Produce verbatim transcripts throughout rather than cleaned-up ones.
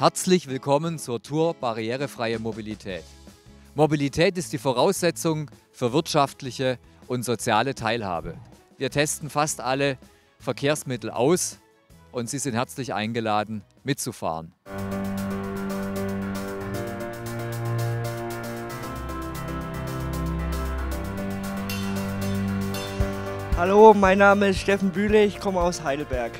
Herzlich willkommen zur Tour Barrierefreie Mobilität. Mobilität ist die Voraussetzung für wirtschaftliche und soziale Teilhabe. Wir testen fast alle Verkehrsmittel aus und Sie sind herzlich eingeladen, mitzufahren. Hallo, mein Name ist Steffen Bühle, ich komme aus Heidelberg.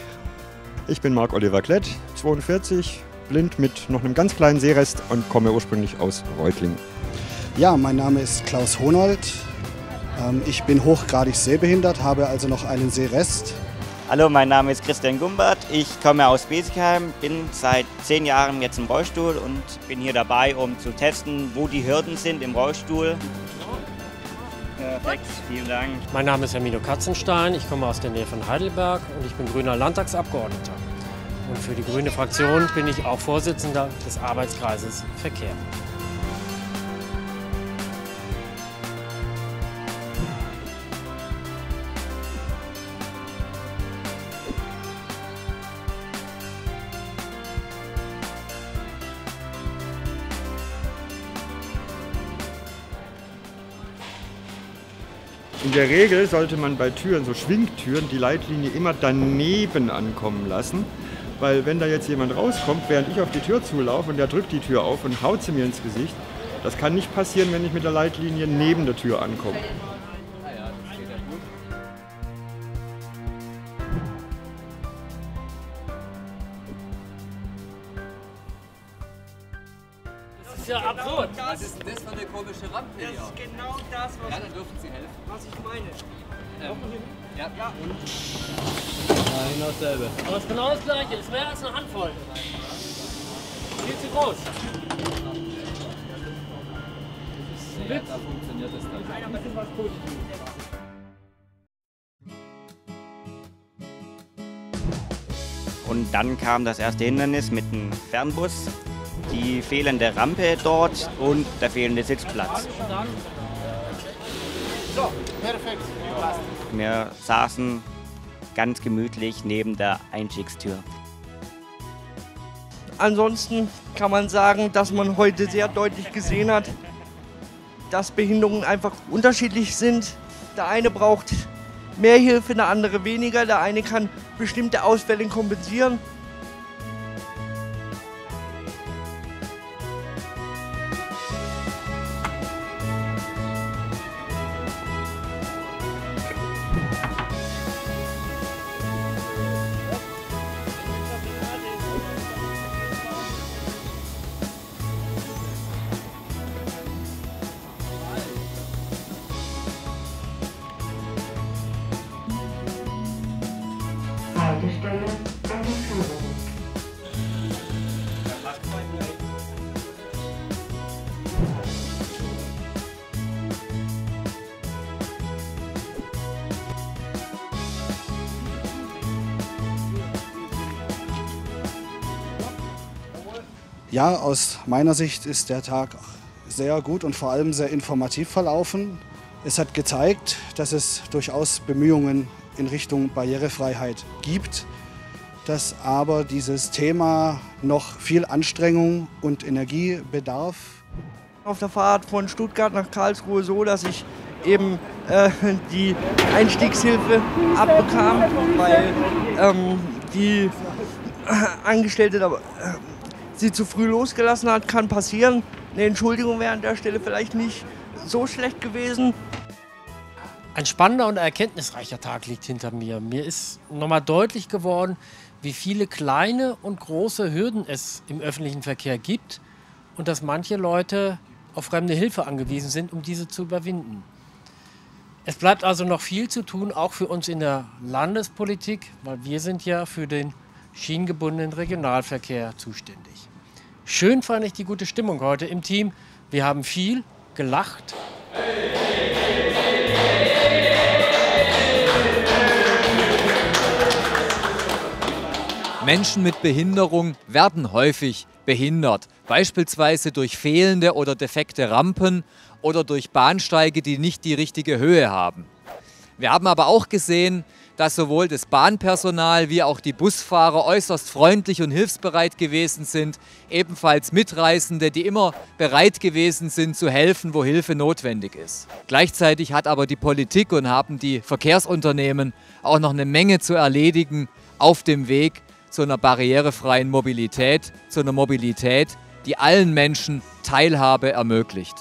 Ich bin Marc-Oliver Klett, zweiundvierzig, blind mit noch einem ganz kleinen Sehrest und komme ursprünglich aus Reutlingen. Ja, mein Name ist Klaus Honold. Ich bin hochgradig sehbehindert, habe also noch einen Sehrest. Hallo, mein Name ist Christian Gumbert. Ich komme aus Besigheim, bin seit zehn Jahren jetzt im Rollstuhl und bin hier dabei, um zu testen, wo die Hürden sind im Rollstuhl. Perfekt, vielen Dank. Mein Name ist Hermino Katzenstein, ich komme aus der Nähe von Heidelberg und ich bin grüner Landtagsabgeordneter. Und für die grüne Fraktion bin ich auch Vorsitzender des Arbeitskreises Verkehr. In der Regel sollte man bei Türen, so Schwingtüren, die Leitlinie immer daneben ankommen lassen, weil wenn da jetzt jemand rauskommt, während ich auf die Tür zulaufe und der drückt die Tür auf und haut sie mir ins Gesicht, das kann nicht passieren, wenn ich mit der Leitlinie neben der Tür ankomme. Das ist ja genau absurd. Das, was ist denn das für eine komische Rampe hier? Das ist genau das, was, ja, dann dürfen Sie helfen. Was ich meine. Ähm, ja. ja. Und? Ja, genau dasselbe. Aber es ist genau das Gleiche. Es wäre als eine Handvoll. Viel zu groß. Ja, da funktioniert das dann. Nein, aber das war gut. Und dann kam das erste Hindernis mit dem Fernbus. Die fehlende Rampe dort und der fehlende Sitzplatz. So, perfekt. Wir saßen ganz gemütlich neben der Einstiegstür. Ansonsten kann man sagen, dass man heute sehr deutlich gesehen hat, dass Behinderungen einfach unterschiedlich sind. Der eine braucht mehr Hilfe, der andere weniger. Der eine kann bestimmte Ausfälle kompensieren. Ja, aus meiner Sicht ist der Tag sehr gut und vor allem sehr informativ verlaufen. Es hat gezeigt, dass es durchaus Bemühungen in Richtung Barrierefreiheit gibt, dass aber dieses Thema noch viel Anstrengung und Energie bedarf. Auf der Fahrt von Stuttgart nach Karlsruhe so, dass ich eben äh, die Einstiegshilfe abbekam, weil ähm, die Angestellte da, äh, sie zu früh losgelassen hat. Kann passieren. Eine Entschuldigung wäre an der Stelle vielleicht nicht so schlecht gewesen. Ein spannender und erkenntnisreicher Tag liegt hinter mir. Mir ist nochmal deutlich geworden, wie viele kleine und große Hürden es im öffentlichen Verkehr gibt und dass manche Leute auf fremde Hilfe angewiesen sind, um diese zu überwinden. Es bleibt also noch viel zu tun, auch für uns in der Landespolitik, weil wir sind ja für den schienengebundenen Regionalverkehr zuständig. Schön fand ich die gute Stimmung heute im Team. Wir haben viel gelacht. Menschen mit Behinderung werden häufig behindert, beispielsweise durch fehlende oder defekte Rampen oder durch Bahnsteige, die nicht die richtige Höhe haben. Wir haben aber auch gesehen, dass sowohl das Bahnpersonal wie auch die Busfahrer äußerst freundlich und hilfsbereit gewesen sind, ebenfalls Mitreisende, die immer bereit gewesen sind zu helfen, wo Hilfe notwendig ist. Gleichzeitig hat aber die Politik und haben die Verkehrsunternehmen auch noch eine Menge zu erledigen auf dem Weg zu einer barrierefreien Mobilität, zu einer Mobilität, die allen Menschen Teilhabe ermöglicht.